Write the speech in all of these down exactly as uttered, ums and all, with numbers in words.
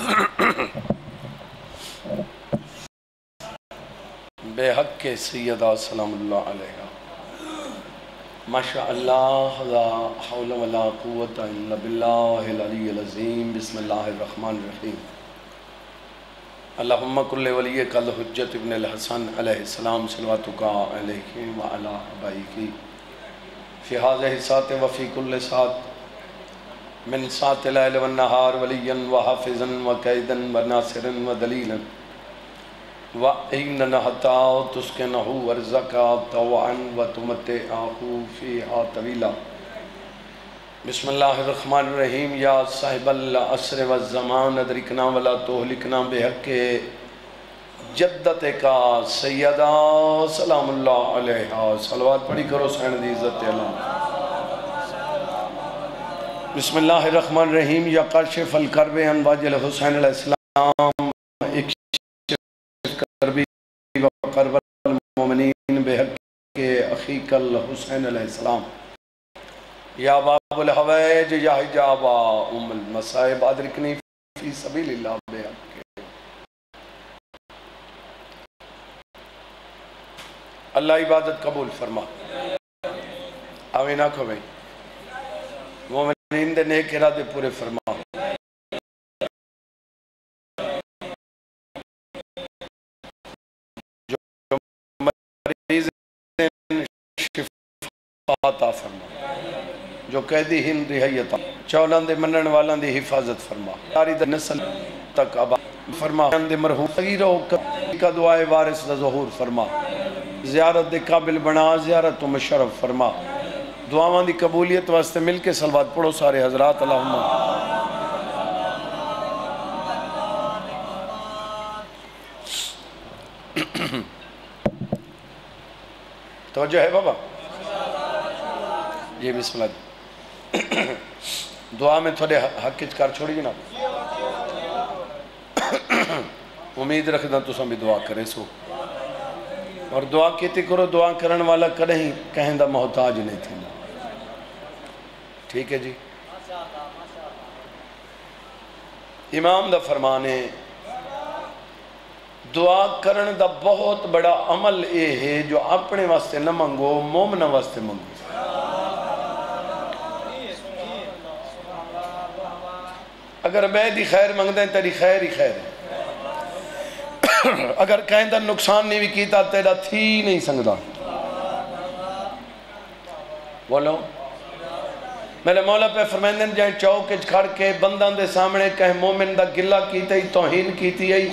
बेहक के सैयद सलामुल्लाह अलैहा माशाअल्लाह ला हौल वला कुव्वत इल्ला बिल्लाहिल अलील अज़ीम। बिस्मिल्लाहिर रहमानिर रहीम। अल्लाहुम्मा कुल्ले वलिय कल हुज्जत इब्न हसन अलैहिस्सलाम सल्लल्लाहु अलैहि व अला आबैहि फी हाज़िहि सात व फी कुल्ले सात मिन सात लैल व नहार वलियन व हाफ़िज़न व कैदन व नासिरन व दलीलन वाइन नहता तुस्के नहू वर्ज़का तवान व तुमते आहू फी हा तवीला। बिस्मिल्लाहिर्रहमानिर्रहीम। या साहिबल असर व ज़मान अदरिकना वला तोहलिकना बेहक़े जद्दत का सैयदा सलामुल्लाह अलैहा। सलवात पढ़ी करो सैन दी इज़्ज़त अल्लाह। बिस्मिल्लाहिर्रहमानिर्रहीम। या काशिफ़ल करबे अन वाजिल हुसैन अलैहिस्सलाम अखीकल हुसैन अलैहिस्सलाम। या बाबुल हवाइज या हिजाबा उम्मुल मसाइब अदरिकनी फी सबीलिल्लाह। अल्लाह इबादत कबूल फरमा। आमीन आखो भाई। मोमिनीन दे नेक इरादे पूरे फरमा। अता फरमा। जो कैदी हिंद रिहायत चौलां दे मनन वालां दी हिफाजत फरमा। सारी नस्ल तक आबाद फरमा। दे मरहूम तगीरो का दुआए वारिस दा ज़हूर फरमा। ज़ियारत दे काबिल बना, ज़ियारत तो मुशर्रफ फरमा। दुआवां दी कबूलियत वास्ते मिल के सलवात पढ़ो सारे हजरात। अल्लाहुम्मा तो जो है बाबा जी बिस्मिल्लाह। दुआ में थोड़े हक कर छोड़ी जनाब। उम्मीद रखदा तुम भी दुआ करे सो और दुआ की करो। दुआ करने वाला कहीं कहें दा मोहताज नहीं थी। ठीक है जी। इमाम दा फरमान है दुआ करने दा बहुत बड़ा अमल ये है जो अपने वास्ते न मंगो मोमना वास्ते मंगो। अगर मैं दी खैर मंगदा तेरी खैर ही खैर है। अगर कहता नुकसान नहीं भी किया तेरा थी नहीं सकता। बोलो मेरे मौला पे फरमाइंदे जै चौक खड़ के बंदा दे सामने कह मोमिन दा गिला कीता ही तौहीन कीती आई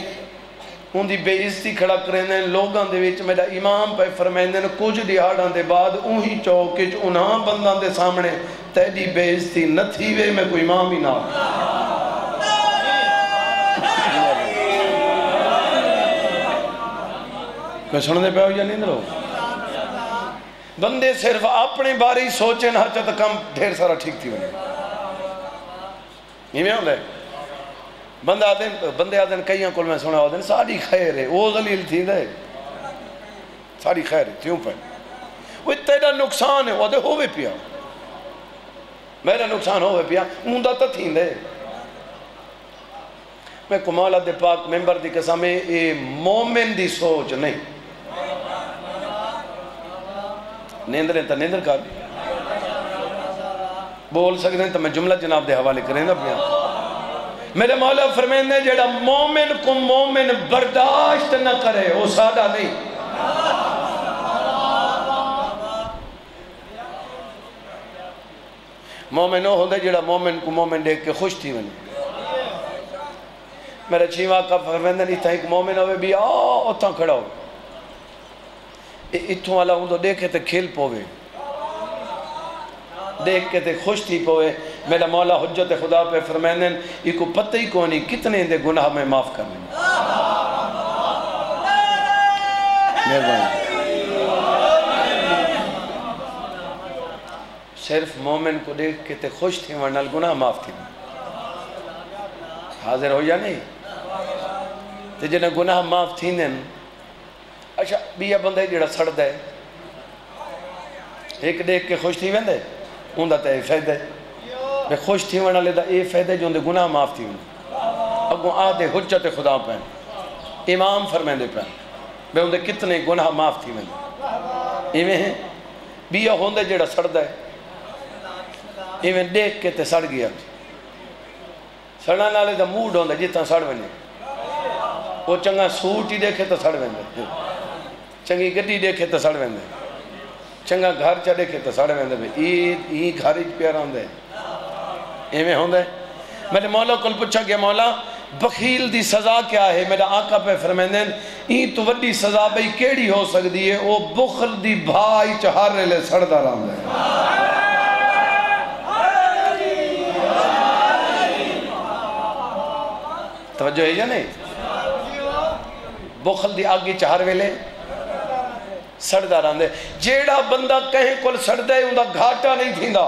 उनकी बेइज्जती खड़ा करेंदे लोगों दे विच। मेरा इमाम पे फरमाइंदे कुछ दिहाड़ां दे बाद उही चौक उन्हां बंदा दे सामने तेरी बेइज्जती न थी वे मैं कोई इमाम ही ना। सुनते पे हो या नहीं दो बंदे सिर्फ अपने बारे ही सोचे ना तो कम ढेर सारा ठीक थी इवें होंगे। बंदा आदे बंदे आदन कई को मैं सुना आदन सारी खैर है वो दलील थी दे सारी खैर क्यों पे वो तेरा नुकसान है वो हो पिया मेरा नुकसान हो पिया मुंदा तो थी दे। मैं कमाल दे पाक मेंबर की कसम ये मोमिन की सोच नहीं। नींदरे तो नींदर कर बोल सकते तो मैं जुमला जनाब के हवाले करें पे। मेरे मौला फरमाइंदे जेड़ा मोमिन को मोमिन बर्दाश्त न करे वो सादा नहीं। मोमिन वो होंगे जेड़ा मोमिन को मोमिन देख के खुश थी वने। मेरा छीवा का फरमाइंदे इतना एक मोमिन हो भी आ उतना खड़ा हो इतों वाला उन देखे तो खिल पवे देख के तो खुश थी पवे। मेरा मौला हुज्जत खुदा पे फरमाइंदे इको पता ही कोनी कितने दे गुनाह में माफ़ कर लें। सिर्फ मोमिन को देख के तो खुश थी वरना गुनाह माफ़ थी। हाजिर हो या नहीं तो जैसे गुनाह माफ़ थी। अच्छा बीजा बंदा जो सड़द है एक देख के खुश थी वेंदे उनका तो यह फायदा है खुश थी वाले का यह फायदा जो उनके गुनाह माफ़ थी। अगों आधे हुज्जत खुदा पैन इमाम फरमेंदे पैन बे उनके कितने गुनाह माफ़ थी मैं इवें है बीया होंदे जेड़ा सड़दा है इवें देख के ते सड़ गया सड़न वाले का मूड होंदा जितना सड़ वजे वो चंगा सूट ही देखे तो सड़ वेंदे चंगी गड्डी देखे तो सड़ वेंदे चंगा घर च देखे तो सड़ वेंदे भाई ई घर च प्यारा होंदा है इवें होंदा है। मैंने मौला को पूछा गया मौला बखील दी सज़ा क्या है मेरा आका पे फरमाइंदन ई तो वड्डी सज़ा बई केड़ी हो सकदी है वो बुखल दी भाई चहारे ले सड़दा रहंदा है तवज्जो है या नहीं बुखल दी आगे चहार वेले सड़दा रहंदा है जेड़ा बंदा कहीं कोल सड़दा है उंदा घाटा नहीं थींदा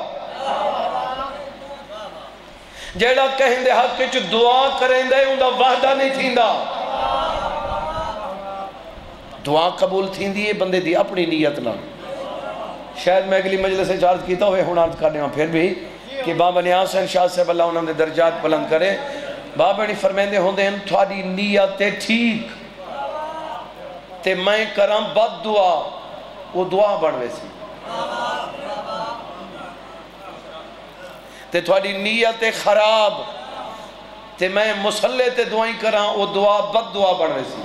जेड़ा कहें हक च दुआ करें उनका वादा नहीं थींदा दुआ कबूल थींदी है बंदे दी अपनी नीयत नाल। शायद मैं अगली मजलिस च अर्ज कीता होवे हुण अर्ज करने फिर भी कि बाबा नियाज़ हुसैन शाह साहब अल्लाह उन्हां दे दर्जात बुलंद करे बाबा जी फरमाइंदे होंदे हन तुहाडी नीयत ते ठीक ते मैं करां बद दुआ वो दुआ बन वैसी ते थोड़ी नीयत खराब ते मैं मुसल्ले ते दुआई करा वो दुआ बद दुआ बन रही सी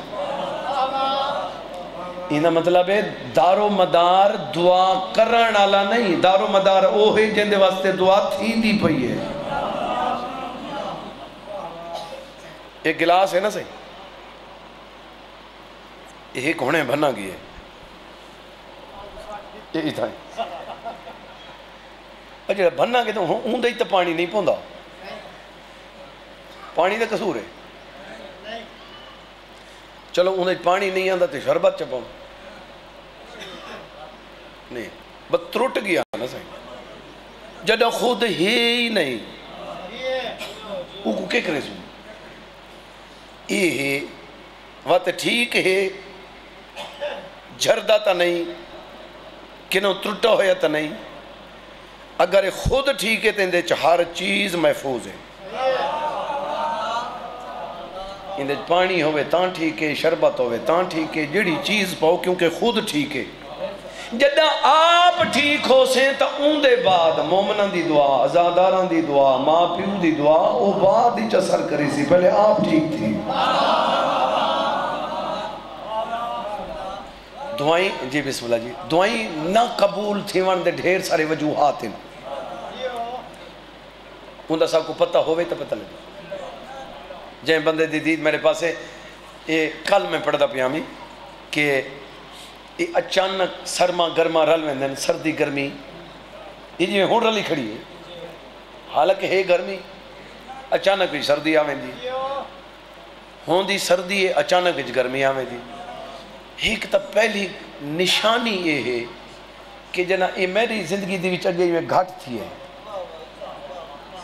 इना मतलब है दारो मदार दुआ करन वाला नहीं दारो मदार ओ है जिंदे वास्ते दुआ थींदी पई है एक गिलास है ना सही एक होने बना गई है इतना जो बनना के तो उंदे ही तो पानी नहीं पौंदा पानी का कसूर है चलो उंदे पानी नहीं आता तो शरबत च पाओ नहीं बस त्रुट गया ना सही जब खुद है ही नहीं वो के करे सू ये है वह तो ठीक है झरदा तो नहीं किनों त्रुटा होया तो नहीं अगर खुद ठीक है तो इन हर चीज़ महफूज है इन पानी होवे तां ठीक है शरबत होवे तां ठीक है जिड़ी चीज़ पाओ क्योंकि खुद ठीक है जदा आप ठीक हो से तो उनके बाद मोमना की दुआ आजादारा की दुआ माँ प्यू की दुआ वो बाद ही असर करी सी पहले आप ठीक थी दुआई जी बिस्मिल्लाह जी दुआई ना कबूल थिवण दे ढेर सारे वजूहात हैं उनका सबको पता होवे तो पता लगे जै बंदे दी दीद मेरे पास ये कल मैं पढ़ता पिया मी कि ये अचानक सरमा गर्मा रल वेंदे सर्दी गर्मी ये जिवें हुण रली खड़ी है हालांकि है गर्मी अचानक ही सर्दी आवेंदी होंदी सर्दी है अचानक ही गर्मी आवेंदी एक तो पहली निशानी ये है कि जना ये मेरी जिंदगी के अगे में घट थी है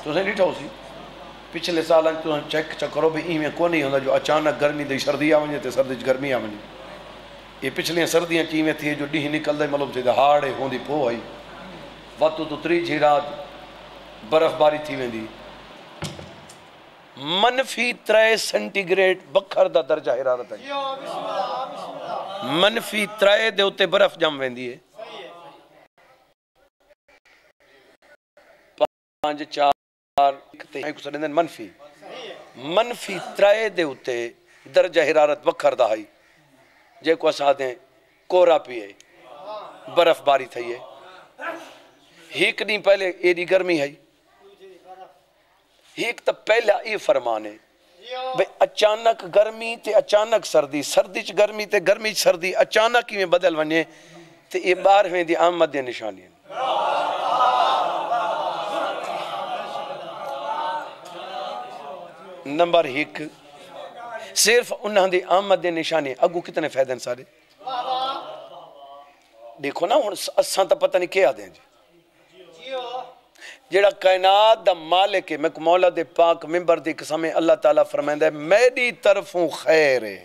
तुसें डिठो सी पिछले साल तुम चेक च करो भी इवें को नहीं होंदा जो अचानक गर्मी दी सर्दी आ वजे तो सर्दी गर्मी आ वजे ये पिछलियां सर्दियां इवें थी जो डी निकलता मतलब हाड़ होंदी पो आई वत तो त्रीजी रात बर्फबारी थी वेंदी मनफी त्रे सेंटीग्रेड बखर का दर्जा हरारत है मनफी त्रे दे उत्ते बर्फ जम वेंदी है पांच चार मनफी मनफी त्रे दे उत्ते दर्जा हरारत बखर दा आई जे को सादे कोरा पिए बर्फबारी थई है एक दी पहले एडी गर्मी है एक तो पहला ये फरमान है भाई अचानक गर्मी ते अचानक सर्दी सर्दी च गर्मी ते गर्मी च सर्दी अचानक ही में बदल वने ते ये बारहवें दी आमद दी निशानी है नंबर एक सिर्फ उन्हां दी आमद दी निशानी अगू कितने फायदे हैं सारे देखो ना हुण असां तां पता नहीं के आदे जी जेड़ा कायनात दा मालिक है मैं मौला दे पाक मिंबर दी कसम है अल्लाह ताला फरमांदा है मेरी तरफों खैर है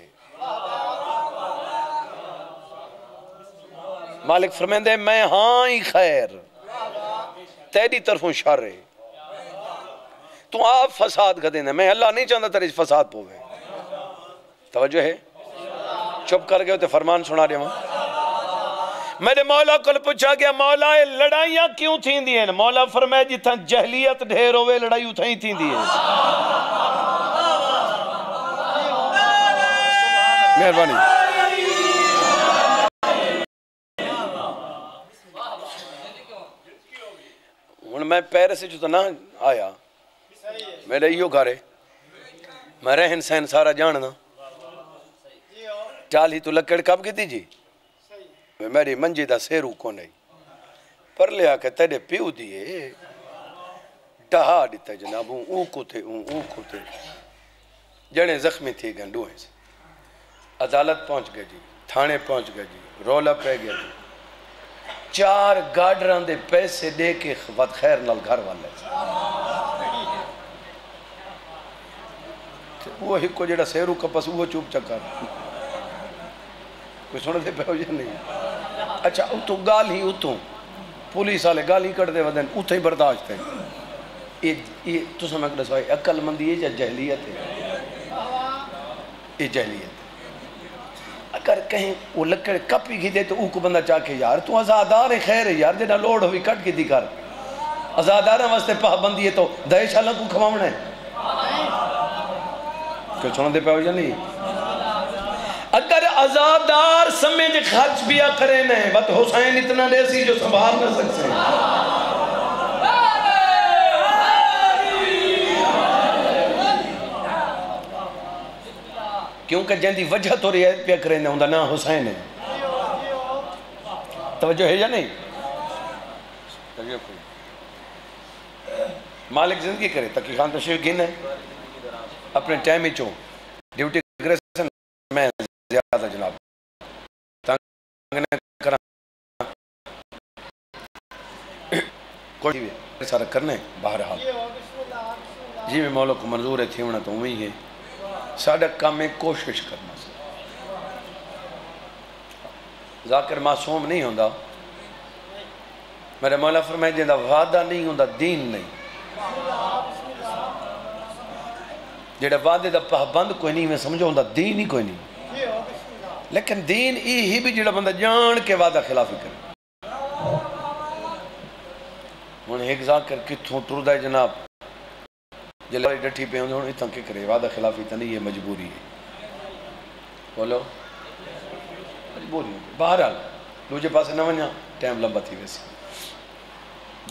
मालिक फरमांदा है मैं हाँ ही खैर तेरी तरफों शर है तू आप फसाद का देना, मैं अल्लाह नहीं चाहता तेरे फसाद पोवे। तवज्जो है, चुप कर गए तो फरमान सुना रहे। मेरे मौला को पूछा गया मौला ये लड़ाइयां क्यों थी दिये? मौला फरमाया जिथा जहलियत ढेर होवे लड़ाई उथा ही थी दिये। मेहरबानी मैं पेरिस जो तो ना आया, मेरा इो घर है, मैं रहन सहन सारा जानना। चाली तू लकड़ कब की जी मेरी मंजी का सेरू को नहीं पर लिया के तेरे प्यू दिए डहा दिता जनाबू ऊ कुथे ऊ कुथे जड़े जख्मी थी गए डूहे से। अदालत पहुंच गए जी, थाने पहुंच गए जी, रौला पै गया जी। चार गाडरां दे पैसे दे के वत खैर नाल घर वाले वो हिको जेड़ा सेरू कपस वो चुप चक्कर कोई सुनते पे हो जाए नहीं। अच्छा उतो गाल ही उतो पुलिस वाले गाल ही कटते वदन उतो ही बर्दाश्त है। ये ये तुसा मैं दसो अक्लमंदी है या जहलियत है? ये जहलियत। अगर कहीं वो लकड़ कप ही दे तो ऊक बंदा चाहे यार तू आजादार है खैर है यार जेड़ा लोड हुई कट की कर आजादार वास्ते पाबंदी है तो दहेज शाला को खवाना है क्यों सुनते पे हो नहीं। अगर आजादार समय के खर्च भी करे न बत हुसैन इतना देसी जो संभाल ना सकते। क्योंकि जैसी वजह तो रियायत पे करें उनका ना हुसैन है। तवज्जो है या नहीं? मालिक जिंदगी करे तकी खान तशरीफ गिन है अपने टाइम चो ड्यूटी मैं ज्यादा जनाब कोई सारा करने बहरहाल जी में मौला को मंजूर है थी होना तो उम्मीद है। साढ़ा काम में कोशिश करना जाकिर मासूम नहीं होता। मेरे मौला फरमाए जिंदा वादा नहीं होता दीन नहीं जेड़ा वादे का पाबंद कोई नहीं मैं समझो होता दीन ही कोई नहीं। लेकिन दीन यही भी जो बंदा जान के वादा खिलाफी करे हूँ एक जाकिर कितों टुरदा है जनाब जल्दी डठी पे होंगे इतना के करे वादा खिलाफी तो नहीं ये मजबूरी है। बोलो मजबूरी बहरहाल दूजे पास न वना टाइम लंबा थी वैसे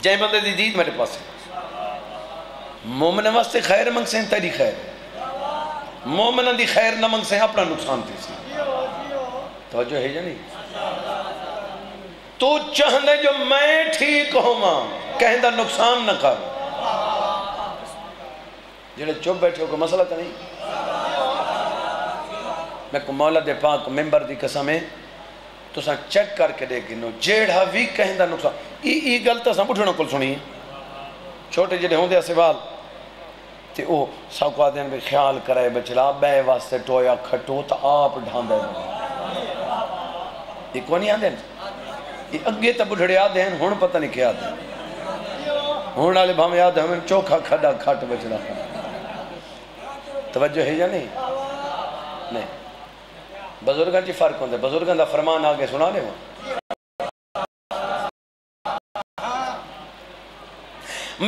जै बंदे की जीत मेरे पास मोमन वास्ते खैर मंगसे तेरी खैर मोमन की खैर न मंगसे अपना नुकसान थी तो जो है या नहीं। तू चाहते जो मैं ठीक होवा कहें दा नुकसान न कर जेड़े चुप बैठे हो कोई मसला तो नहीं। मैं को मौला दे पाक मेंबर की कसम है तुसा चेक करके देख गिनो जेड़ा भी कहें दा नुकसान ई ई गल तो असां बुढ़णों कोल सुनी छोटे जेड़े होंदे सवाल ते ओ साको आदे ने ख्याल कराए बचला बे वास्ते टोया खटो तो आप ढांदे ये कोनी आंदे ये अगे तो बुढ़ड़े आदे हुण पता नहीं क्या आदे हुण वाले भावें याद हमें चोखा खड़ा खट बचला। तवज्जो है या नहीं? नहीं बुजुर्गों की फर्क होता है बुजुर्गों का फरमान आगे सुना ले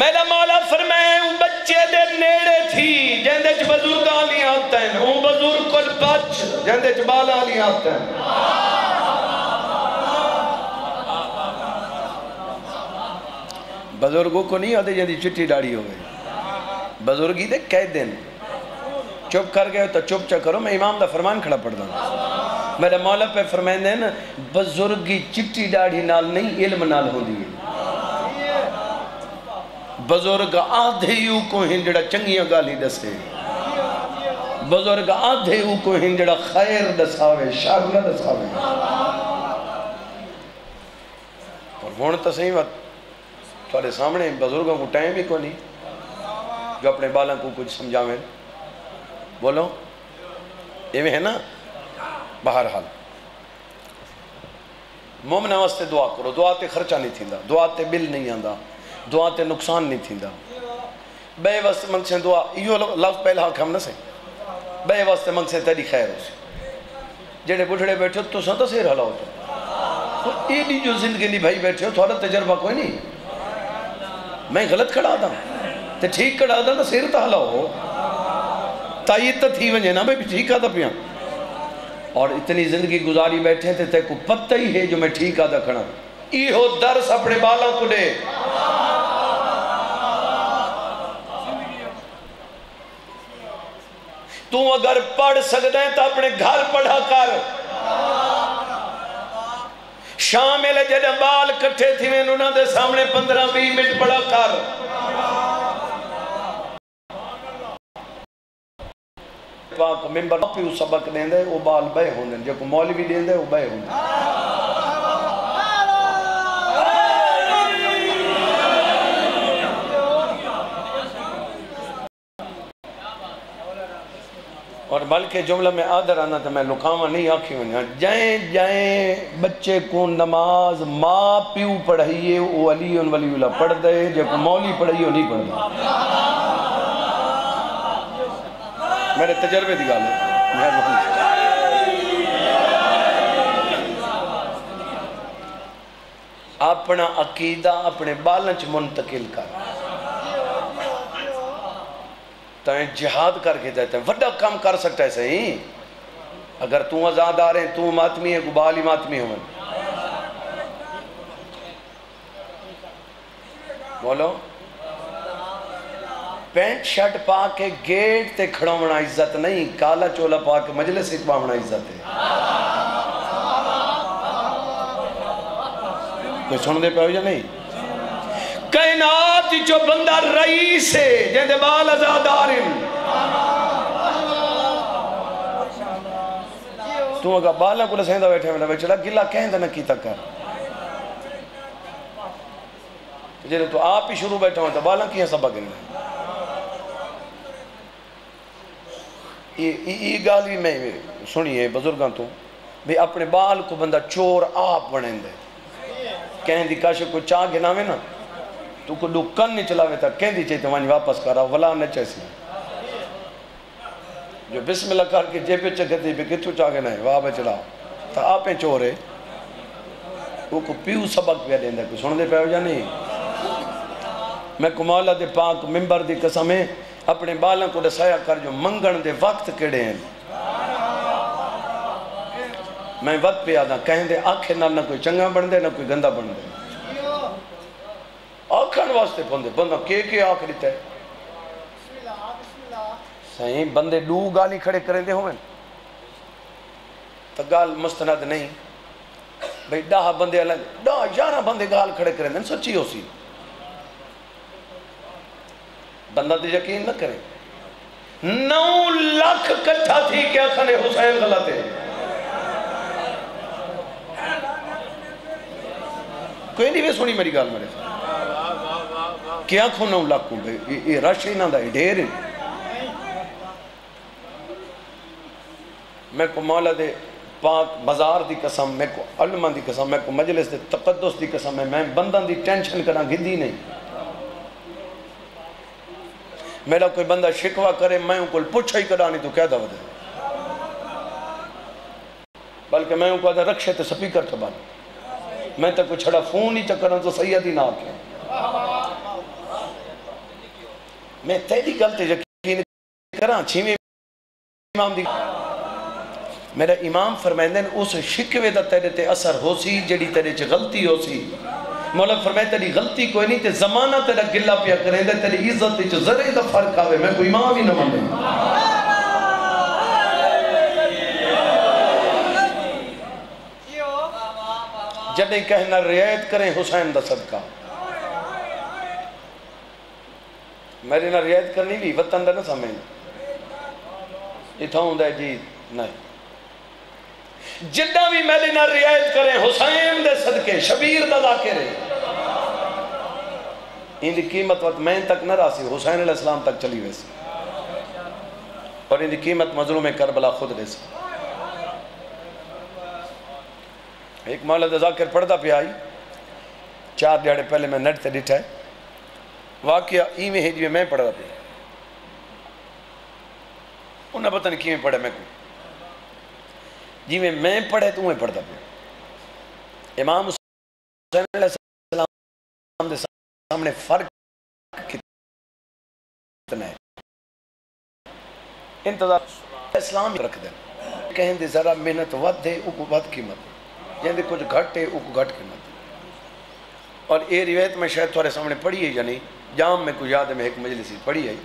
मेरा मौला फरमाए बच्चे दे नेड़े थी जेंदे च बुजुर्ग वाली आदत है वो बुजुर्ग को बच जेंदे च बाल वाली आदत है। बुजुर्गों को नहीं आते जैसी चिट्ठी दाढ़ी हो गई बुजुर्ग ही देख कह दें चुप कर गए तो चुप चा करो मैं इमाम का फरमान खड़ा पढ़ता हूँ। मेरे मौला पे फरमाते हैं बुजुर्ग की चिट्ठी दाढ़ी नाल नहीं इल्म नाल होती है। बुजुर्ग आधे यू को हैं जड़ा चंगिया गाली दसे बुजुर्ग आधे यू को हैं जड़ा खैर दसावे शर न दसावे पर हुण तो सही बात थोड़े सामने बुजुर्गों को टाइम ही को नहीं जो अपने बालों को कुछ समझावें। बोलो एवं है ना। बहरहाल मोमन वास्ते दुआ करो दुआ ते खर्चा नहीं थींदा दुआ ते बिल नहीं आंदा दुआ ते नुकसान नहीं थींदा बे वस्त मंगसें दुआ, यो लफ्ज़ पहला हम न सें बे वस्त मंगसें तेरी खैर हो जेडे बुढ़ड़े बैठे हो तुसा तो सिर हलाओ तो एडी जो जिंदगी निभाई बैठे हो थोड़ा तजर्बा कोई नहीं। मैं गलत खड़ा था तो ठीक खड़ा था तो सिर तो हलाओ तायद तो थी वजे ना भाई ठीक आता पियाँ और इतनी जिंदगी गुजारी बैठे थे तेरे को पता ही है जो मैं ठीक आदा खड़ा इहो दर्स अपने बालों को दे। तू अगर पढ़ सकता है तो अपने घर पढ़ा कर। शाम जब बाल कट्ठे थी उन्होंने सामने पंद्रह बीस मिनट पढ़ा कर। पाक मेंबर पियो सबक देंदे ओ बाल बे होंदे जे को मौलवी देंदे ओ बे होंदे। और बल्कि जुमला में आदर आना तो मैं लुकावा नहीं आखी वना जाए जाए बच्चे को नमाज माँ पियो पढ़ाइए ओ अली उन वलीउला पढ़ दे जे को मौली पढ़ाइए नहीं पढ़दा। मेरे तजर्बे की गल अपना अकीदा अपने बाल च मुंतकिल कर तें जिहाद करके जाते वड्डा काम कर सकता है सही। अगर तू आजाद आ रहे तू मातमी है गुबाली मातमी हो बोलो पैंट शर्ट पा के गेट ते खड़ोवना इज्जत नहीं काला चोला पा के मजलिस पावना इज्जत है। कोई सुनते पे या नहीं कायनात जो बंदा रईस है जेंदे बाल आजादार तू अगर बाला को सेंदा बैठे मेरा बेचारा गिला कहंदा ना कीता कर जेरे तो आप ही शुरू बैठा हो तो बाला किया सबक नहीं ये गाल भी मैं सुनिए बुजुर्गों तो भी अपने बाल को बंदा चोर आप बनेंदे कहें दी काश कोई चाह गिनावे ना तू को कन नहीं चलावे था कहें दी चाहिए वहीं वापस करा वला न चाहिए जो बिस्मिल्लाह करके जेबे चखते भी कितों चाह गिनाए वाह पे चला तो आप चोर है वो को पीऊ सबक पे देंदा कोई सुनते पे या नहीं। मैं कुमाला दे पाक मिंबर दी कसम है अपने बालों को दसाया कर जो मंगण दे वक्त केड़े हैं। मैं वक्त पे आदा कहें आखे ना ना कोई चंगा बनते ना कोई गंदा बन दे आखण वास्ते पौंदे बंदा के के आख दिता है सही बंदे डू गाली खड़े करेंदे होवन तो गाल मुस्तनद नहीं भाई दह बंदे अलग दह यारह बंदे गाल खड़े करेंदे सच्ची हो सी बंदा तो यकीन न करे नौ लाख कट्ठा थी क्या खने हुसैन गलत है कोई नहीं वे सुनी मेरी गाल मेरे क्या खो नौ लाख को ये रश इन्हों का ढेर मेरे को मौला दे पाक बाजार की कसम मेरे को अलमा की कसम मेरे को मजलिस के तकद्दुस की कसम है मैं बंदन की टेंशन करा गिद्दी नहीं मेरा कोई बंदा शिकवा करे मैं कोई पूछा ही कदा नहीं तू क्या दावा दे बल्कि मैं उनको रक्षे तो स्पीकर तो बन मैं तो कोई छड़ा फोन ही चक्कर तो सैयद ही ना आके मैं तेरी गलती यकीन करा छीवें इमाम दी मेरा इमाम फरमाइंदे उस शिकवे का तेरे ते असर हो सी जेड़ी तेरे च गलती हो सी मौला फरमाए तेरी गलती कोई नहीं ते जमाना तेरा गिला पिया करेंदे तेरी इज्जत विच जरे दा फर्क आवे मैं कोई इमाम ही ना मने जदे कहना रियायत करें हुसैन दा सदका मेरे ना रियायत करनी भी वतन दा ना समझ इथों हुंदा जी नहीं जिदा भी मेरे ना रियायत करें हुसैन दे सदके शबीर दा ज़ाकिर इनकी कीमत वक्त मैं तक न रासी हुसैन अलैहिस्सलाम तक चली वैसी और इनकी कीमत मजलूम करबला खुद रैसी। एक मौला दा ज़ाकिर पढ़ता पिया आई चार दिहाड़े पहले मैं नेट से डिठा वाकया इवें है जिमें मैं पढ़ा पे उन्हें पता नहीं किमें पढ़ा मैं को जिमें मैं पढ़े तो उमें पढ़ता पे इमाम हुसैन अलैहिस्सलाम के सामने फर्क कितना है इंतजार इस्लाम रख दे कहें जरा मेहनत वध है उको वध कीमत जैसे कुछ घट है उको घट कीमत और ये रिवायत में शायद थोड़े सामने पढ़ी है या नहीं जाम में को याद में एक मजलिस पढ़ी है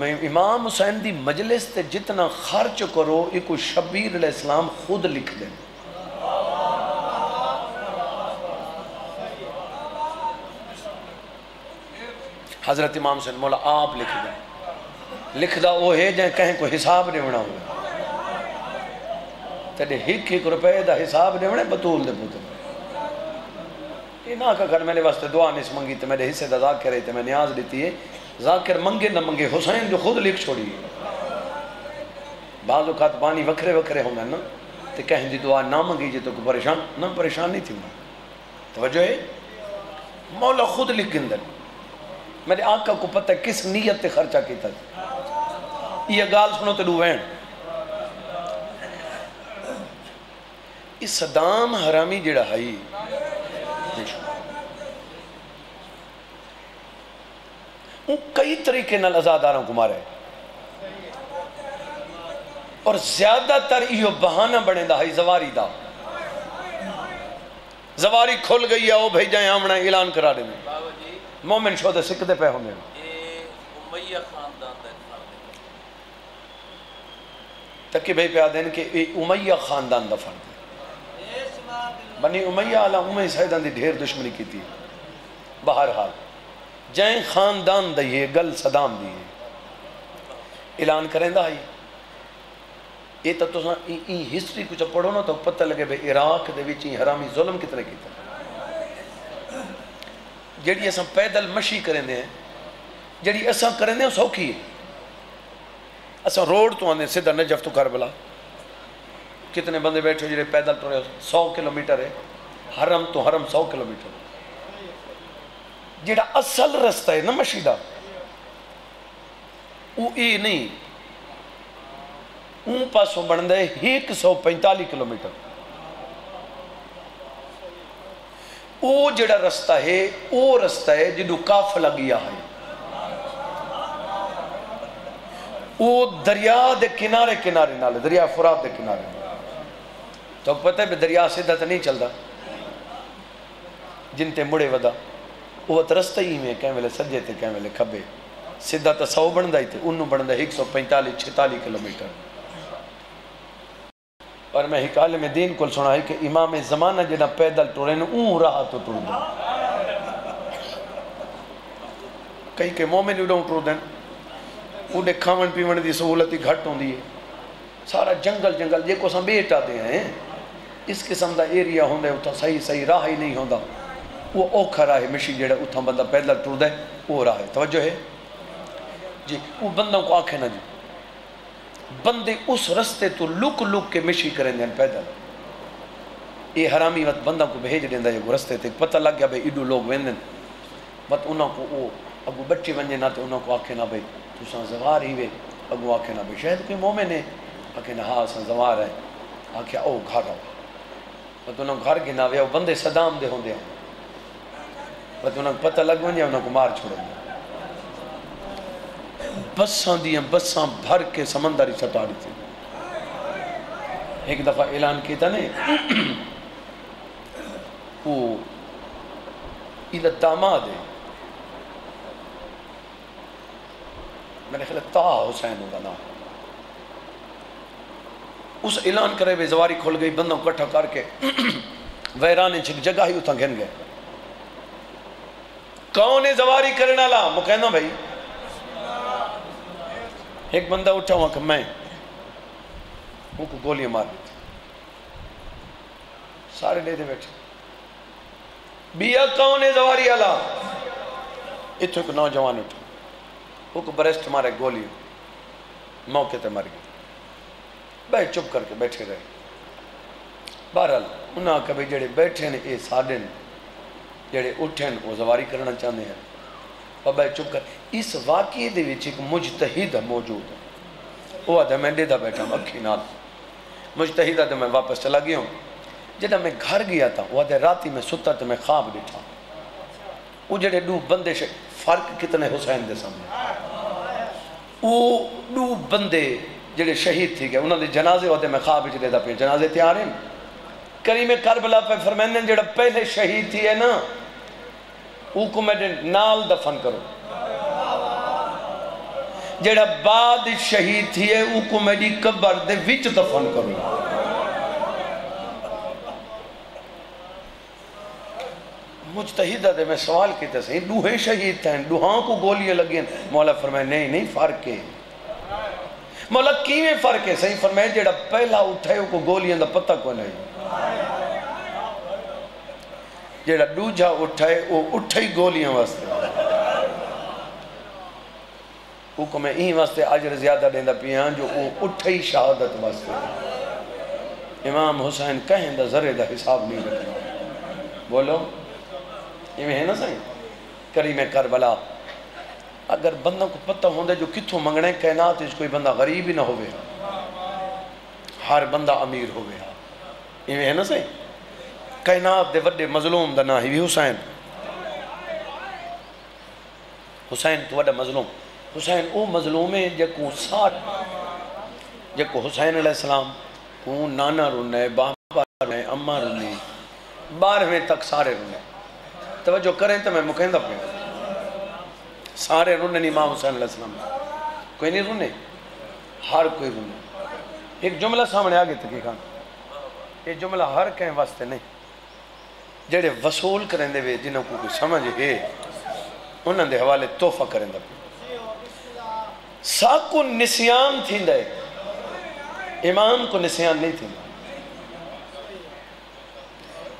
मैं इमाम हुसैन दी मजलिस ते जितना खर्च करो इको शबीर अलैहिस्सलाम खुद लिख दें हजरत इमाम हुसैन मौला आप लिख दें लिखदा वो है जै कहें को हिसाब नहीं होना होगा तेरे हिक हिक रुपये का हिसाब नहीं होना बतूल दे पुत्र ना कर मेरे वास्ते दुआ नहीं मंगी तो मेरे हिस्से का जाकिर है तो मैं न्याज दी है जाकिर मंगे ना मंगे हुसैन जो खुद लिख छोड़ी बाज़ औक़ात पानी वखरे वखरे होना ना तो कहें जी दुआ ना मंगी जे तो को परेशान ना परेशान नहीं थी तवज्जो है मौला खुद लिख गिंदन मेरे आका को पता किस नीयत से खर्चा किया ये गाल सुनो तो डूबैन इस सदाम हरामी जिहड़ा है वो कई तरीके नाल आजादारों को मारे और ज्यादातर यो बहाना बनेदा है जवारी दा जवारी खुल गई है वो भाई जाए आमना ऐलान करा दे मोमिन शोधे सिकदे पे होने तक भाई पे आदन कि उमैया खानदान का फर्द है बनी उमैया आला उमैया सैदान की ढेर दुश्मनी की थी बहरहाल जैं खानदान दईए गल सदाम दी ऐलान करेंदा है ये तो तुसा ई हिस्ट्री कुछ पढ़ो ना तो पता लगे भाई इराक दे विच हरामी जुल्म कितने किया जी अस पैदल मशी करेंदे हैं जी अस करेंदे सौखी है अस रोड तो आने सीधा नजफ तो करबला कितने बंदे बैठे जो पैदल तुरे सौ किलोमीटर है हरम तो हरम सौ किलोमीटर जिहड़ा असल रास्ता है ना मशी का वो ये नहीं ऊ पासों बनता है एक सौ पैंतालीस किलोमीटर वो जड़ा रास्ता है वो रास्ता है जिदू काफिला गया है वो दरिया के किनारे किनारे नाल दरिया फुरात के किनारे तो पता है दरिया सीधा तो नहीं चलता जिनते मुड़े वदा वो तो रस्ता ही में कें वेले सज्जे ते कें वेले खब्बे सीधा तो सौ बनता ही उन्नू बनता एक सौ पैंतालीस छितालीस किलोमीटर और मैं हिकाले में दीन को सुना है कि इमाम जमाना जिन्हें पैदल टुरे ऊँ राह तो टुर कहीं के मोमिन उड़ों टुर देन उन्हें खावन पीवन की सहूलत ही घट होती है सारा जंगल जंगल जो अस बेटा दे हैं इस किस्म का एरिया होंगे उतना सही सही राह ही नहीं होता वो औखा राह है मिशी जो उतना बंदा पैदल टुरद वो राह है तवज्जो है जी वो बंदों को आखे ना जी बंदे उस रस्ते तो लुक लुक के मिशी करेंगे पैदल ये हरामी मत बंदा को भेज देंदा जो रस्ते ते पता लग गया भाई एडू लोग वेंदे मत उन्होंने वो अगू बच्चे वंजे ना तो उन्होंने आखे ना भाई तुसा जवार ही वे अगू आखे ना भाई शायद कोई मोमिन है आखे ना हाँ असा जवार है आख्या ओ घर आओ मत उन्होंने घर के ना वे बंदे सदाम दे होंदे मत उन्होंने पता लग वंजे उन्होंने मार छोड़ेंगे बसा दियाँ बसा भर के समंदर ही सटा दी एक दफ़ा ऐलान किया ने वो दामाद है मेरे ख्याल ताहा हुसैन होगा ना उस ऐलान करे वे जवारी खोल गई बंदों को इकट्ठा करके वैराने जगह ही उतना घिन गए कौन है जवारी करने ला मु कहना भाई एक बंदा उठा हुआ कि मैं उनको गोलियां मार दी सारे लेते बैठे बिया कौन है जवारी आला इतों एक नौजवान उठा उनको ब्रेस्ट मारे गोली मौके पर मर गई भाई चुप करके बैठे रहे बहरहाल उन्हें कभी जेडे बैठे ने ये साडे ने जेडे उठे वो जवारी करना चाहते हैं बाबा चुप कर। इस वाकये दे विच इक मुजतहिद मौजूद है, वह आदमी मैं डेदा बैठा अखी नाल मुजतहिद आदमी मैं वापस चला गया हूँ। जब मैं घर गया था वह आदमी रात ही मैं सुता तो मैं ख्वाब दिखा वो जेडे दो बंदे से फर्क कितने हुसैन के सामने वो दो बंदे जेडे शहीद थी गए उन्होंने जनाजे होते मैं ख्वाब च देता पे जनाजे तैयार हैं। करीम करबला पे फरमाने जेड़ा पहले शहीद थी है ना वो को मेरे नाल दफन करो, जेड़ा बाद शहीद थी है वो को मेरी कब्र दे विच दफन करो। मुजतहिदा दे मैं सवाल किया सही दूहे शहीद थे दूहां को गोलियां लगी। मौला फरमाए नहीं नहीं फर्क है। मौला किवें फर्क है? सही फरमाए जेड़ा पहला उठे को गोलियां का पता को नहीं, जेड़ा दूजा उठे वो उठे ही गोलियां वास्ते। हुक्म मैं ई वास्ते अजर ज्यादा देंदा पिया जो वो उठे ही शहादत वास्ते। इमाम हुसैन कहें दा जरे दा हिसाब नहीं रखना। बोलो इवें है ना सही। करीम करबला अगर बंदा को पता होता जो कितों मंगने कायनात कोई बंदा गरीब ही ना हो, हर बंदा अमीर हो। इवें है ना सही। कायनात के वड्डे मजलूम का ना ही भी हुसैन। हुसैन तो वड्डा मजलूम, हुसैन वो मजलूम है जो साठ जो हुसैन अलैहिस्सलाम को नाना रुने बाबा रुने अम्मा रुने बारहवें तक सारे रुने। तवज्जो करें तो मैं मुकंदा पे सारे रुने नहीं। इमाम हुसैन अलैहिस्सलाम कोई नहीं रुने, हर कोई रुने। एक जुमला सामने आ गया तक खान, ये जुमला हर कें वास्ते नहीं, जेडे वसूल करेंदे वे जिन्हों को कोई समझ है उन्होंने दे हवाले तोहफा करेंदा पे। साको निस्यान थींदा है, इमाम को निस्यान नहीं थींदा।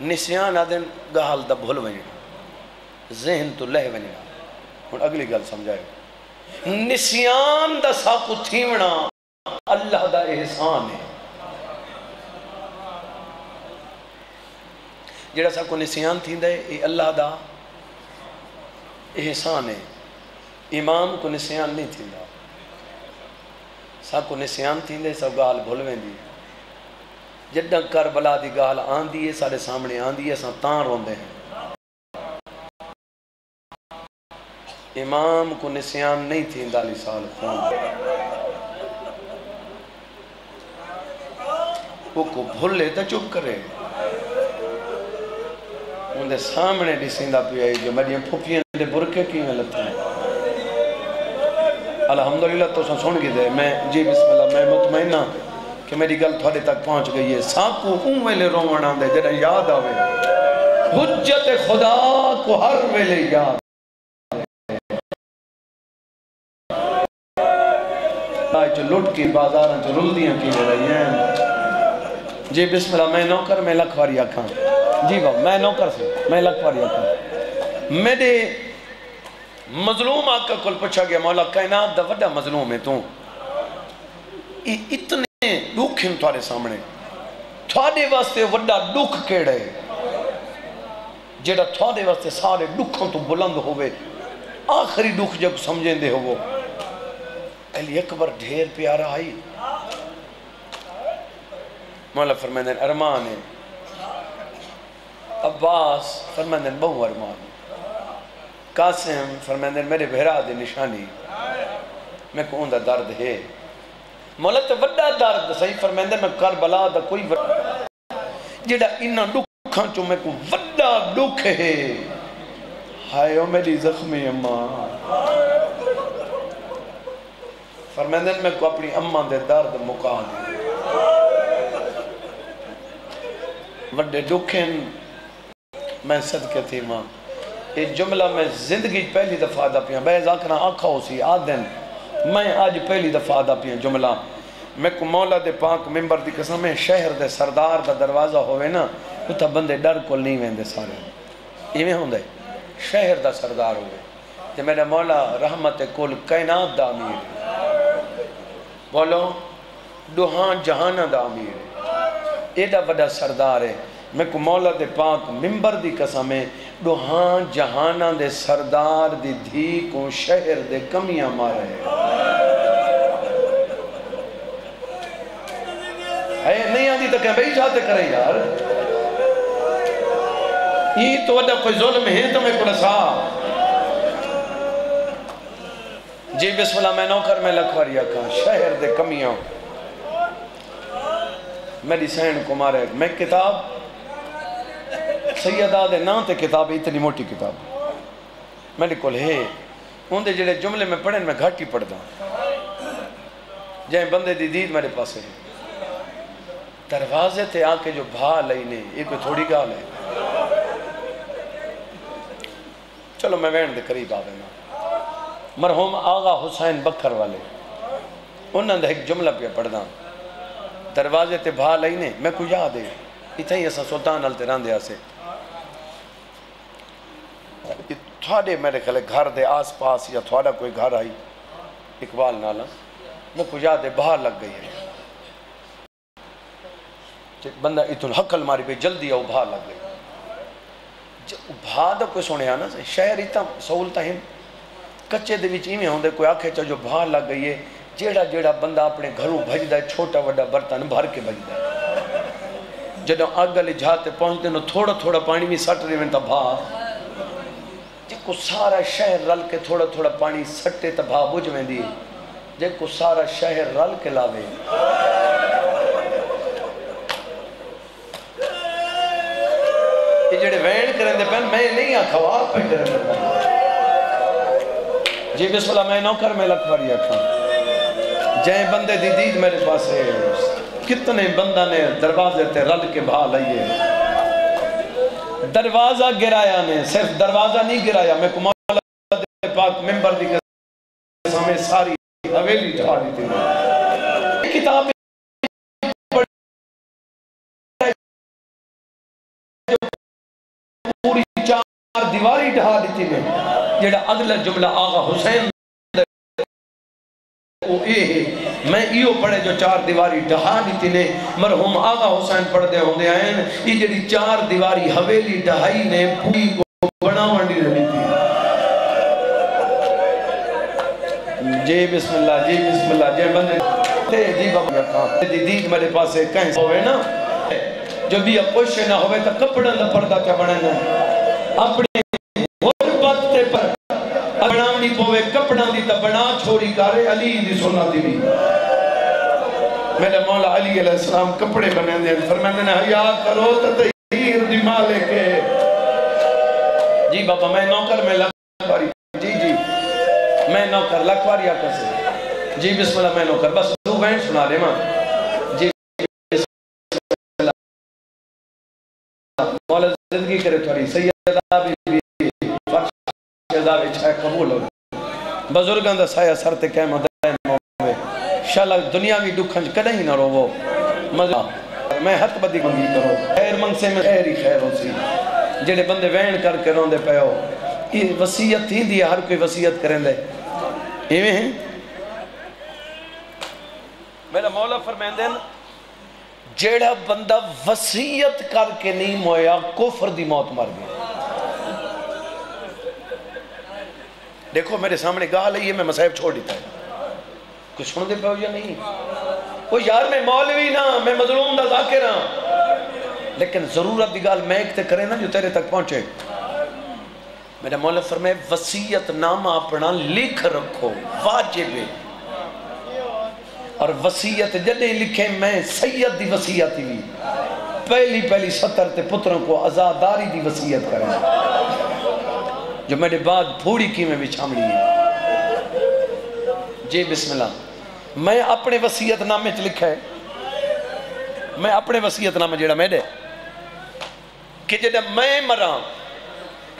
निस्यान आदन गहाल दा भुल वंजणा, जहन तो लह वंजणा। हुण अगली गल समझाए। निस्यान दा साकु थीवना अल्लाह दा एहसान है। जेड़ा साकु निस्यान थींदा है ये अल्लाह दा एहसान है। इमाम को निस्यान नहीं थींदा, साकु निस्यान थींदे सब गल भुल वेंदी। जदा करबला की गाल आंदी है साढ़े सामने आंदी है, असां रोंदे हैं। इमाम को निस्यान नहीं थींदा साल खून वो को भुले तो चुप करे। उनके सामने दिसंदा पिया जो मेरी फुफिया के बुरके किवें लत्ता अलहमदुलिल्लाह। तो सुन के दे मैं जी बिस्मिल्लाह मैं मुतमईना कि मेरी गल थोड़े तक पहुंच गई है। साकू उन वेले रोवण आंदे जरा याद आवे हुज्जत खुदा को हर वेले याद। लुट के बाजार रुलदियां की रही हैं जी बिस्मिल्लाह। मैं नौकर मैं लखवारी आखा जी वाह मैं नौकर से मैं लखवारी आखा। मेरे मजलूम आका को पूछा गया मौला कायनात दा वड्डा मजलूम है तू, इतने दुख हैं थोड़े सामने, थोड़े वास्ते वड्डा दुख केड़ा है जेड़ा थोड़े वास्ते सारे दुखों तो बुलंद होवे। आखिरी दुख जब समझेंदे हो वो अली अकबर ढेर प्यारा आई। मौला फरमाने अरमान है अब्बास फरमाने बहु अरमान, कासिम फरमाने मेरे भरा दे निशानी मैं कौन दा दर्द है। मौला तो वड्डा दर्द सही फरमाने मैं करबला दा कोई जेड़ा इन्ना दुखां चो मैं को वड्डा दुख है हाय ओ मेरी जख्मी अम्मा। फरमाते मैं को अपनी अम्मा दे दर्द मुका वड्डे दुख हैं मैं सदके थी मां। ये जुमला मैं जिंदगी पहली दफा अदा पिया बैज आखना आखा हो सी आदन मैं आज पहली दफा अदा पिया जुमला। मैं को मौला दे पाक मेम्बर की कसम है शहर दे सरदार दा दरवाजा होवे ना उत बंदे डर को नहीं वेंदे सारे। इवें होंदे शहर दा सरदार होवे ते मेरा मौला रहमत कुल कायनात दा अमीर है। बोलो दुहां जहाना दा अमीर है एडा वड्डा सरदार है। मैं को मौला दे पाक मिंबर दी कसम है दोहां जहाना दे सरदार दी धी को शहर दे कमियां मारे है नहीं आती तो कह भाई जाते करे यार ये तो कोई जुल्म है तुम्हें पुरसा जी बिस्मिल्लाह मैं नौकर में लखवारिया का शहर दे कमियां मेरी सैन कुमार है मैं किताब सैयदा दे ना ते किताब इतनी मोटी किताब मेरे को है उनके जेडे जुमले में पढ़े मैं घाटी पढ़ता जै बंदे दी दीद मेरे पास है दरवाजे ते आके जो भा लई ने ये कोई थोड़ी गाल है चलो मैं वैन दे करीब आवेगा मरहूम आगा हुसैन बखर वाले उन्होंने एक जुमला पे पढ़दा दरवाजे ते भा लई ने मैं कोई याद है इतना ही असा सुल्तान अल तेरांदे से थोड़े मेरे ख्याल घर के आस पास या थोड़ा कोई घर आई इकबाल नाला मैं कोई याद है बाहर लग गई है बंदा इतुल हकल मारी पे जल्दी आओ भा लग गई भा तो कोई सुने ना शहर इतना सहूलत है कच्चे दे विच इवें होंदे कोई आखे जो भा लग गई है जेड़ा जेड़ा बंदा अपने घरों भजदा है छोटा वड्डा बर्तन भर के भजदा है जदों अग आली जाते पहुंचदे न थोड़ा थोड़ा पानी भी सट देवे तो भा जेको सारा शहर रल के थोड़ा थोड़ा पानी सटे तो भा बुझ वेंदी जेको सारा शहर रल के लावे जेड़े वैन करंदे पन मैं नहीं आखवा पे करंदा जी बिस्मिल्लाह मैं नौकर में लखवारी आखा जै बंदे दी दीद मेरे पास है कितने बंदा ने दरवाजे ते रल के भा लइए दरवाजा गिराया ने सिर्फ दरवाजा नहीं गिराया मैं कुमार पाक मेंबर दी सामने सारी हवेली ठाड़ी थी किताब पूरी चार दीवारी ढा दी थी ने जेड़ा अगला जुमला आगा हुसैन मैं इहो पढ़े जो चार दीवारी ढहा दी ने मरहूम आगा हुसैन पढ़ते होंदे आए ये जेड़ी चार दीवारी हवेली ढहाई ने पूरी को बनावण दी रही थी जे बिस्मिल्लाह जी बिस्मिल्लाह जे बंदे ते जी बाबा का दीदी मेरे पास कहीं होवे ना जो भी कुछ ना होवे तो कपड़ा दा पर्दा क्या बनना अपने जिंदगी करे थोड़ी सैयदा बीबी फरशदा विच है कबूल हो बुजुर्गों का साया सर ते कैम शाला दुनिया की दुख कहीं ना रोवो मजा मैं हथ बदी मंगी करो खैर मंगसे में खैर ही खैर हो सी जेडे बंदे वहन करके रोंदे पे हो ये वसीयत ही दी हर कोई वसीयत करेंदे इवें है मेरा मौला फरमांदे जेड़ा बंदा वसीयत करके नहीं मोया कुफर दी मौत मर गया देखो मेरे सामने गाल है मैं मसाहिब छोड़ देता है कुछ सुनते पे हो या नहीं वो यार मैं मौलवी ना मैं मजलूम दा जाकिर हां लेकिन जरूरत दी गल मैं एक ते करे ना जो तेरे तक पहुंचे मेरा मौला फरमाए वसीयतनामा अपना लिख रखो वाजिब है और वसीयत जदे लिखे मैं सैयद दी वसीयत ही पहली पहली सतर ते पुत्रों को आजादारी दी वसीयत करे जो मेरे बाद पूरी कीमे बिछामणी है जी बिस्मिल्लाह मैं अपने वसीयतनामे च लिखा है मैं अपने वसीयतनामा जेड़ा मैं दे कि जेड़ा मैं मरा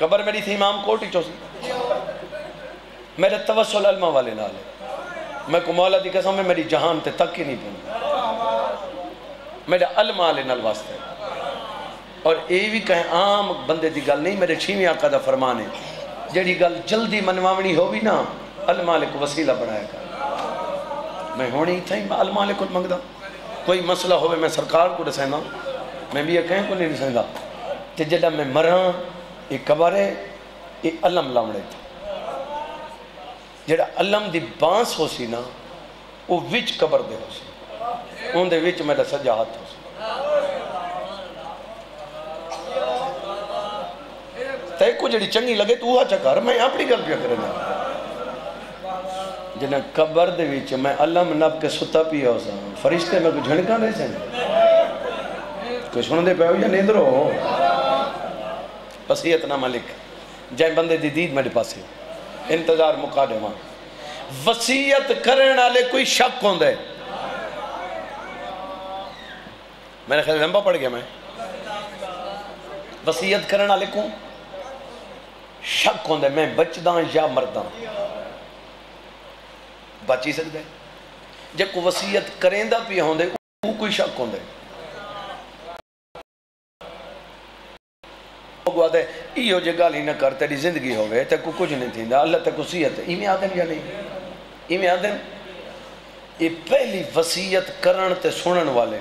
खबर मेरी थी इमाम कोटी चो मेरा तवसल अलमा वाले नाल मैं कुमौला दी कसम में मेरी जहान ते तक ही नहीं पहुंच मेरा अलमा वाले नाल वास्ते और ये भी कहें आम बंदे दी गल नहीं मेरे छीवें आका दा फरमान है जेड़ी गल जल्दी मनवावनी होगी ना अलमा वाले को वसीला बनाया कर मैं होने ही था मैं अलमाले को मंगदा कोई मसला होवे मैं सरकार को दसेंदा मैं भी कहीं को नहीं दसेंदा ते जब मैं मरा ये कबर है, ये अलम लाने थे जड़ा अलम की बांस हो सी ना वो विच कबर दे हो सी उनके विच मेरा सजा हाथ हो सी। तेको जी चंगी लगे तू आ चकर मैं अपनी गल पिया करना जिन्हें कबर दे विच मैं अलम नप के सुता पिया हो सा फरिश्ते मैं कुछ झणका नहीं सन कुछ सुनते पे हो या नींदरो हो बस ये इतना मालिक जय बंदे दी दीद मेरे पास इंतजार मुका देव वसीयत करने वाले कोई शक होंगे मेरे ख्याल लंबा पड़ गया मैं वसीयत करने वाले को शक होंगे मैं बचदा या मरदा बच ही सकता है जो वसीयत करेंदा भी होंगे कोई शक होंगे इो जो गल ही न कर तेरी जिंदगी हो गए तेको कुछ नहीं थी अल्लाह तेको सीहत इवें आदन या नहीं इवें आदन ये पहली वसीयत करण ते सुनन वाले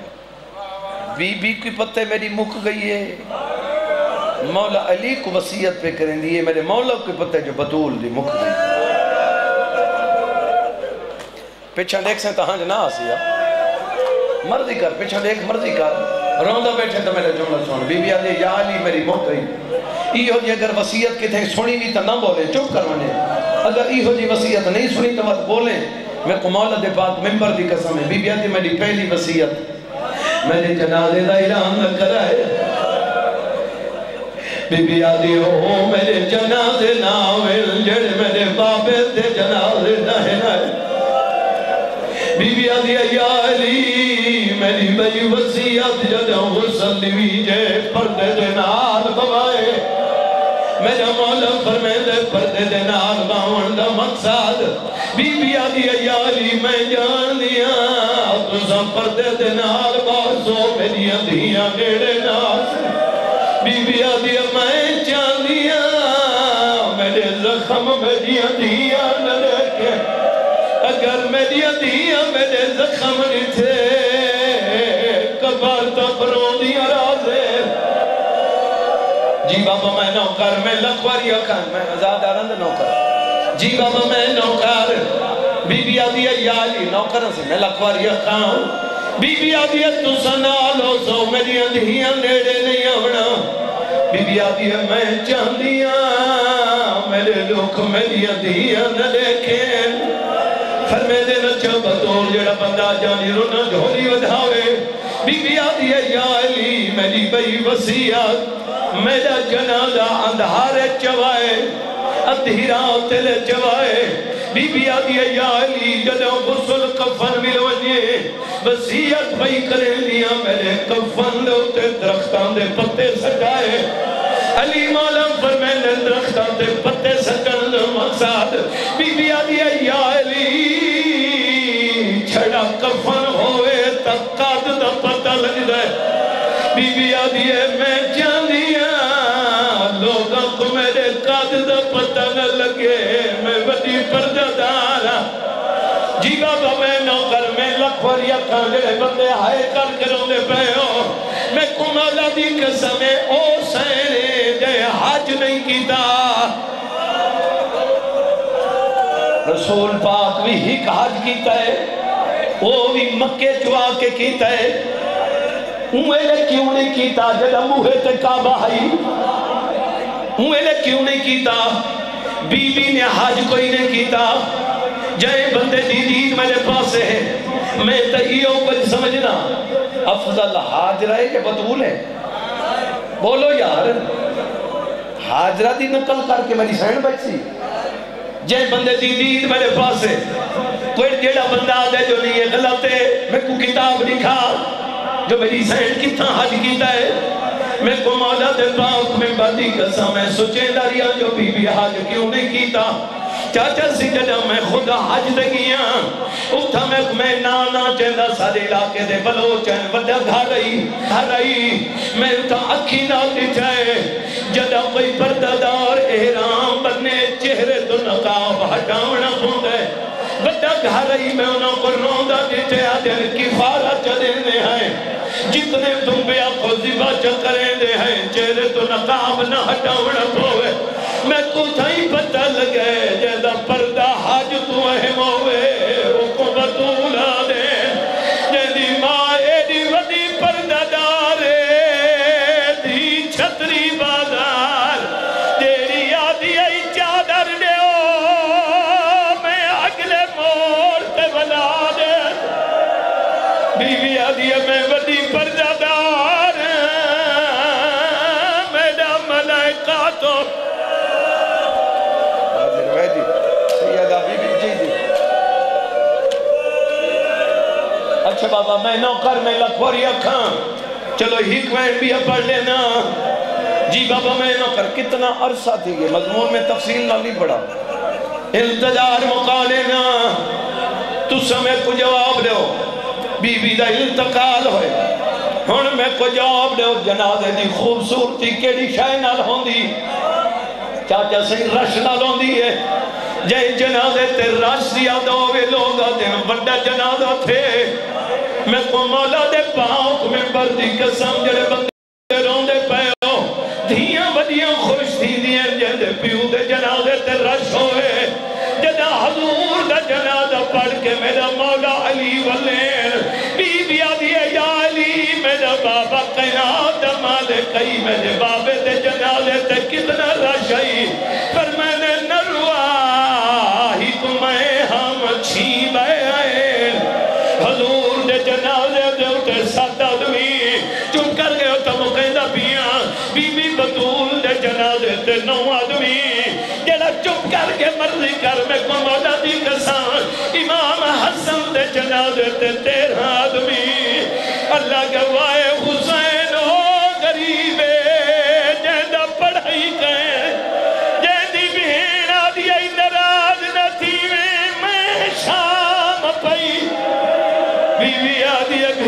बीबी की पत्ते मेरी मुक गई है मौला अली को वसीयत पे करेंदी है मेरे मौला के पत्ते जो बतूल दी मुक गई पिछा देख से हाँ जना हसिया मर्जी कर पिछा देख मर्जी कर रोंदा बैठे तो मेरा जुमला सुन बीबी आदि या अली मेरी मुक गई इहो जी अगर वसीयत कितने सुनी भी तो ना बोले चुप कर वने अगर इहो जी वसीयत नहीं सुनी तो मत बोले मैं कुमौला दे बात मेंबर दी कसम है बीबी आदि मेरी पहली वसीयत मैंने जनाजे दा ऐलान न कराया बीबी आदि हो मेरे जनाजे ना मिल जेड़े मेरे बाबे दे जनाजे ना है ना बीबी आदि या अली मेरी मेरी वसीयत जदों हुसन दी जे पर्दे दे नाल बवाए मेरा मौला फरमांदा पर्दे दे नाल बावन दा मकसद बीबी आदी यारी मैं जान दिया तुसा पर्दे दे नाल बासो मेरी अदिया नेड़े नास बीबी आदी मैं जान दिया मेरे जख्म मेरी अदिया न रखे अगर मेरी अदिया मेरे जख्म थे कबर तबरो जी बाबा मैं नौकर मैं लखवारिया खान मैं आजाद आनंद नौकर जी बाबा मैं नौकर बीबी आदि याली नौकर से मैं लखवारिया खान बीबी आदि तू सनाल हो सो मेरी अंधियां नेड़े नहीं आवना बीबी आदि मैं चांदिया मेरे लोग मेरी अंधियां न देखे फरमे दे न चब तो जेड़ा बंदा जानी रोना ढोली वधावे बीबी आदि याली मेरी बई वसीयत मेरा जनाजा अंधारे चवाए अंधेरा तेरे चवाए बीबी आदि या अली जदों गुसल कफन मिलवजे वसीयत भई करे लिया मेरे कफन दे उते दरख्तां दे पत्ते सटाए अली मौला फरमाए दरख्तां दे पत्ते सटन दा मकसद बीबी आदि या अली छड़ा कफन होवे ता कद दा पता लगदा बीबी आदि मैं चांदिया लोगों को मेरे कद का पता न लगे मैं बड़ी पर्दादारा जी बाबा मैं नौकर मैं लखवरिया खाने बंदे हाय कर करोंदे पे हो मैं कुमाला दी कसम ओ सैने जय हज नहीं कीता रसूल पाक भी हिक हज कीता है वो भी मक्के चुआ के कीता है उमेले क्यों नहीं कीता जदा मुहे ते काबा है उमेले क्यों नहीं कीता बीबी ने हज कोई नहीं कीता जय बंदे दी दीद मेरे पास है मैं तो इहो कुछ समझना अफजल हाजरा है के बतूल है बोलो यार हाजरा दी नकल करके मेरी सहन बची जय बंदे दी दीद मेरे पास है कोई जेड़ा बंदा आदे जो नहीं है गलत है मैं को किताब लिखा जो मेरी सैन कितना हज किया है मैं को मौला दे पाक में बदी कसम मैं सोचे दारिया जो बीबी हज क्यों नहीं किया चाचा सिद्दा मैं खुद हज ते गया उठा मैं मैं ना ना चंदा सारे इलाके दे बलोचन वड्डा घर आई घर आई मैं उठा अखी नाल दिखाए जदा कोई पर्दादार एहराम बने चेहरे तो नकाब हटाना पौंदा वड्डा घर आई मैं उन्होंने को रोंदा दिखाया दिल की फारा चले हैं जितने दुम्बिया को जिबाचा करेंदे हैं चेहरे तो नकाब न हटावना पोवे मैं तुझे ही पता लगे जैसा पर्दा हाज तू अहम होवे उनको बतूला दे जैसी माँ एडी वडी पर्दा डाले दी छतरी बाजार तेरी आधी आई चादर दे ओ मैं अगले मोड़ से बना दे बीवी आधी मैं वडी पर्दा बाबा मैं नौकर में लखोरी अखा चलो हिकमेंट भी पढ़ लेना जी बाबा मैं नौकर कितना अरसा थी गए मजमून में तफसील ना नहीं पड़ा इंतजार मुका लेना तुस मैं को जवाब दो बीबी का इंतकाल होए हुण मैं को जवाब दो जनाजे की खूबसूरती केड़ी शय नाल होंदी चाचा सिंह रश नाल होंदी है जे जनाजे ते रश याद होवे लोगा दिन बड़ा जनाजा थे मैं को मौला दे पाऊं मैं बर्दी कसम जड़े बंदे रोंदे पयो धीया बड़िया खुश थी दिया जदे पीऊ दे जनाजे ते रश होए जदा हुजूर दा जनाजा पढ़ के मेरा मौला अली वले बीबी आदी या अली मेरा बाबा कायनात दा मालिक कई मेरे बाबे दे जनाजे ते कितना रश आई पर मैंने नरवा ही तुम्हें हम छी बे हजूर दे जनाजे दे उते सात आदमी चुप कर गए तो मुकंदा पिया बीबी बतूल दे जनाजे दे नौ आदमी जेड़ा चुप करके मर्जी कर मैं को मौला दी कसम इमाम हसन दे जनाजे दे तेरह आदमी अल्लाह गवाए हुसैन हो गरीबे जेदा पढ़ाई गए जेदी भेड़ा दी नाराज न थी वे मैं शाम पई बीवी आदि